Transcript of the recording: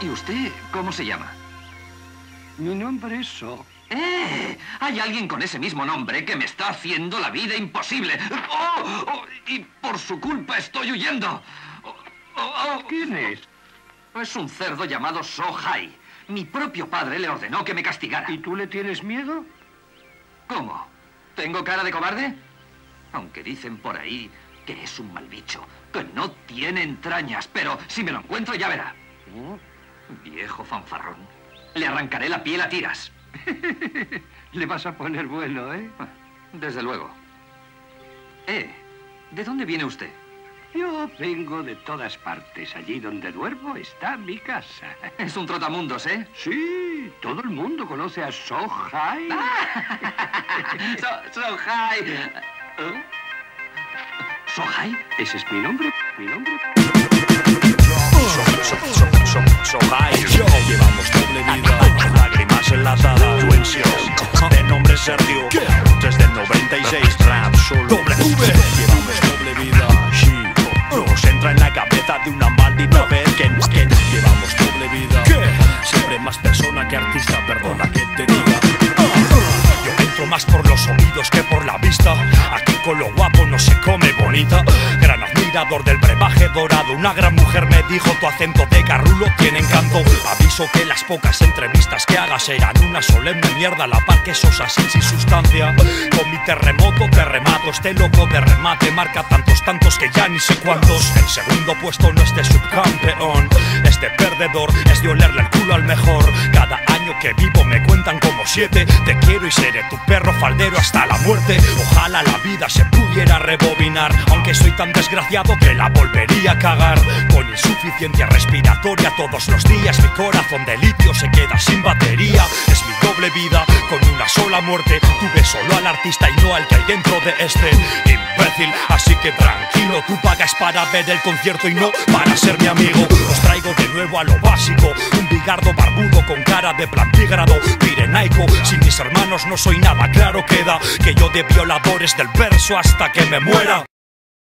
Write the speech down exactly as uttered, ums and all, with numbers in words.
¿Y usted cómo se llama? Mi nombre es Sho. ¡Eh! Hay alguien con ese mismo nombre que me está haciendo la vida imposible. ¡Oh! ¡Oh! Y por su culpa estoy huyendo. ¡Oh! ¡Oh! ¿Quién es? Es un cerdo llamado Sho Hai. Mi propio padre le ordenó que me castigara. ¿Y tú le tienes miedo? ¿Cómo? ¿Tengo cara de cobarde? Aunque dicen por ahí que es un mal bicho, que no tiene entrañas, pero si me lo encuentro ya verá. Viejo fanfarrón. Le arrancaré la piel a tiras. Le vas a poner bueno, ¿eh? Desde luego. Eh, ¿de dónde viene usted? Yo vengo de todas partes. Allí donde duermo está mi casa. Es un trotamundos, ¿eh? Sí, todo el mundo conoce a Sho Hai. so, Sho Hai. ¿Eh? ¿Sho Hai? Ese es mi nombre, mi nombre. Sho, Sho, Sho, Sho Hai. Yo llevamos doble vida, lágrimas enlatadas, tuensios de nombre Sergio, desde el noventa y seis, rap solo, doble V. Llevamos doble vida, nos entra en la cabeza de una maldita vez que nos llevamos doble vida. Siempre más persona que artista, perdona que te diga. Yo entro más por los oídos que por la vista. Aquí con lo guapo no se come bonita. Gran admirador del brebaje dorado. Una gran mujer me dijo: tu acento de garrulo tiene encanto. Aviso que las pocas entrevistas que hagas serán una solemne mierda, la par que sosa sin sin sustancia. Con mi terremoto te remato. Este loco de remate marca tantos tantos que ya ni sé cuántos. El segundo puesto no es de subcampeón, es de perdedor, es de olerle el culo al mejor. Cada año que vivo me cuentan como siete. Te quiero y seré tu perro faldero hasta la muerte. Ojalá la vida se pudiera rebobinar, aunque soy tan desgraciado que la volvería a cagar. Con insuficiencia respiratoria todos los días, mi corazón de litio se queda sin batería. Es mi doble vida, con una sola muerte. Tuve solo al artista y no al que hay dentro de este imbécil. Así que tranquilo, tú pagas para ver el concierto y no para ser mi amigo. Os traigo de nuevo a lo básico, un bigardo barbudo con cara de plantígrado pirenaico. Sin mis hermanos no soy nada, claro queda que yo de Violadores del Verso hasta que me muera.